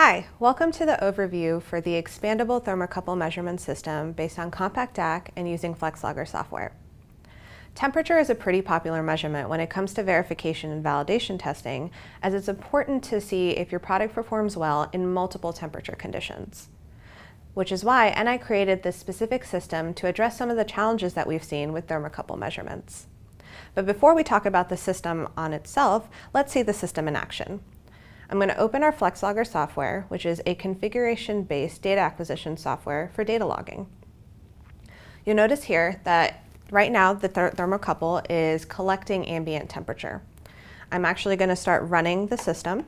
Hi, welcome to the overview for the expandable thermocouple measurement system based on CompactDAQ and using FlexLogger software. Temperature is a pretty popular measurement when it comes to verification and validation testing, as it's important to see if your product performs well in multiple temperature conditions, which is why NI created this specific system to address some of the challenges that we've seen with thermocouple measurements. But before we talk about the system on itself, let's see the system in action. I'm going to open our FlexLogger software, which is a configuration-based data acquisition software for data logging. You'll notice here that right now the thermocouple is collecting ambient temperature. I'm actually going to start running the system,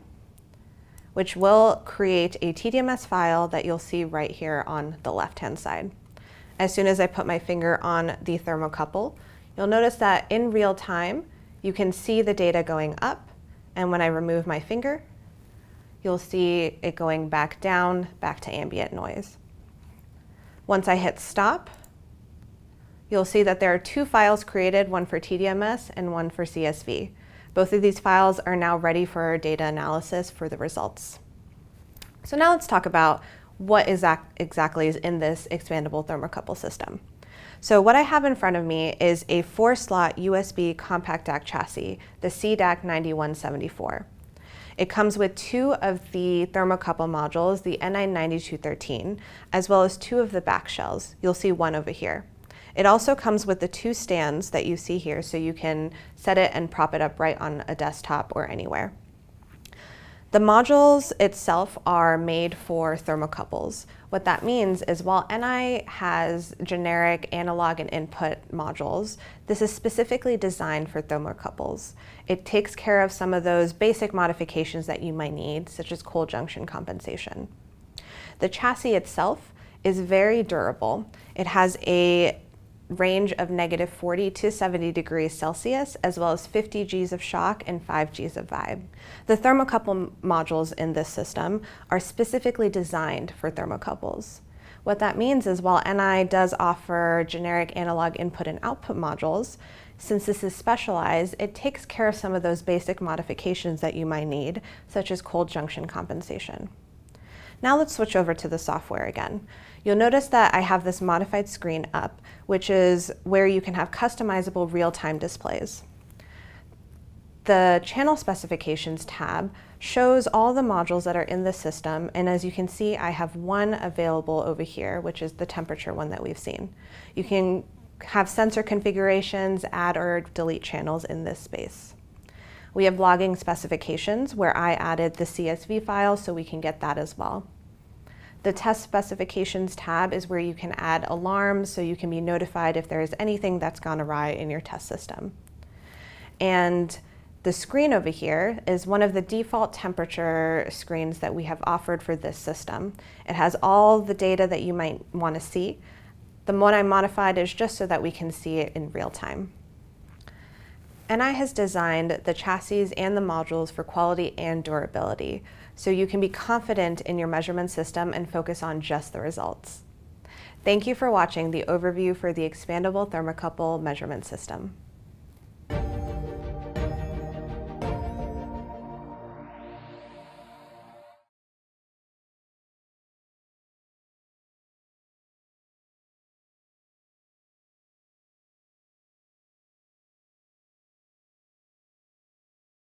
which will create a TDMS file that you'll see right here on the left-hand side. As soon as I put my finger on the thermocouple, you'll notice that in real time, you can see the data going up, and when I remove my finger, you'll see it going back down, back to ambient noise. Once I hit stop, you'll see that there are two files created, one for TDMS and one for CSV. Both of these files are now ready for data analysis for the results. So now let's talk about what exactly is in this expandable thermocouple system. So what I have in front of me is a 4-slot USB CompactDAQ chassis, the cDAQ-9174. It comes with two of the thermocouple modules, the NI-9213, as well as two of the back shells. You'll see one over here. It also comes with the two stands that you see here, so you can set it and prop it up right on a desktop or anywhere. The modules itself are made for thermocouples. What that means is while NI has generic analog and input modules, this is specifically designed for thermocouples. It takes care of some of those basic modifications that you might need, such as cold junction compensation. The chassis itself is very durable. It has a range of -40 to 70 degrees Celsius, as well as 50 Gs of shock and 5 Gs of vibe. The thermocouple modules in this system are specifically designed for thermocouples. What that means is while NI does offer generic analog input and output modules, since this is specialized, it takes care of some of those basic modifications that you might need, such as cold junction compensation. Now let's switch over to the software again. You'll notice that I have this modified screen up, which is where you can have customizable real-time displays. The Channel Specifications tab shows all the modules that are in the system, and as you can see, I have one available over here, which is the temperature one that we've seen. You can have sensor configurations, add or delete channels in this space. We have logging specifications where I added the CSV file so we can get that as well. The test specifications tab is where you can add alarms so you can be notified if there is anything that's gone awry in your test system. And the screen over here is one of the default temperature screens that we have offered for this system. It has all the data that you might want to see. The one I modified is just so that we can see it in real time. NI has designed the chassis and the modules for quality and durability, so you can be confident in your measurement system and focus on just the results. Thank you for watching the overview for the expandable thermocouple measurement system.